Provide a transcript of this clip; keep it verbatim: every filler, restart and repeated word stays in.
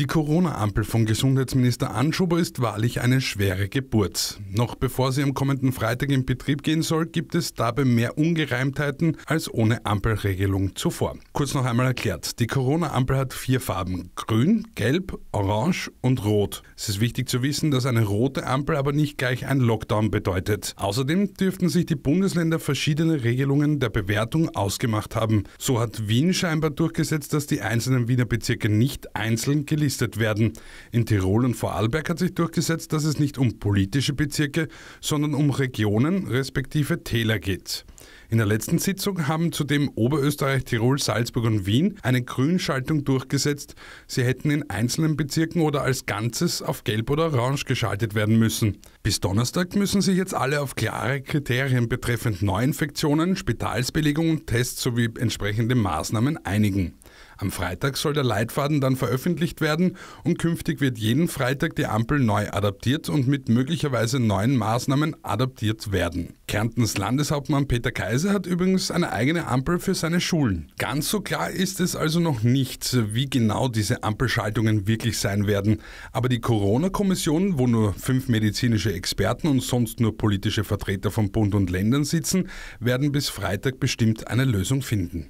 Die Corona-Ampel von Gesundheitsminister Anschober ist wahrlich eine schwere Geburt. Noch bevor sie am kommenden Freitag in Betrieb gehen soll, gibt es dabei mehr Ungereimtheiten als ohne Ampelregelung zuvor. Kurz noch einmal erklärt, die Corona-Ampel hat vier Farben: grün, gelb, orange und rot. Es ist wichtig zu wissen, dass eine rote Ampel aber nicht gleich ein Lockdown bedeutet. Außerdem dürften sich die Bundesländer verschiedene Regelungen der Bewertung ausgemacht haben. So hat Wien scheinbar durchgesetzt, dass die einzelnen Wiener Bezirke nicht einzeln gelistet werden. In Tirol und Vorarlberg hat sich durchgesetzt, dass es nicht um politische Bezirke, sondern um Regionen respektive Täler geht. In der letzten Sitzung haben zudem Oberösterreich, Tirol, Salzburg und Wien eine Grünschaltung durchgesetzt. Sie hätten in einzelnen Bezirken oder als Ganzes auf Gelb oder Orange geschaltet werden müssen. Bis Donnerstag müssen sich jetzt alle auf klare Kriterien betreffend Neuinfektionen, Spitalsbelegung und Tests sowie entsprechende Maßnahmen einigen. Am Freitag soll der Leitfaden dann veröffentlicht werden und künftig wird jeden Freitag die Ampel neu adaptiert und mit möglicherweise neuen Maßnahmen adaptiert werden. Kärntens Landeshauptmann Peter Der Kaiser hat übrigens eine eigene Ampel für seine Schulen. Ganz so klar ist es also noch nicht, wie genau diese Ampelschaltungen wirklich sein werden. Aber die Corona-Kommission, wo nur fünf medizinische Experten und sonst nur politische Vertreter von Bund und Ländern sitzen, werden bis Freitag bestimmt eine Lösung finden.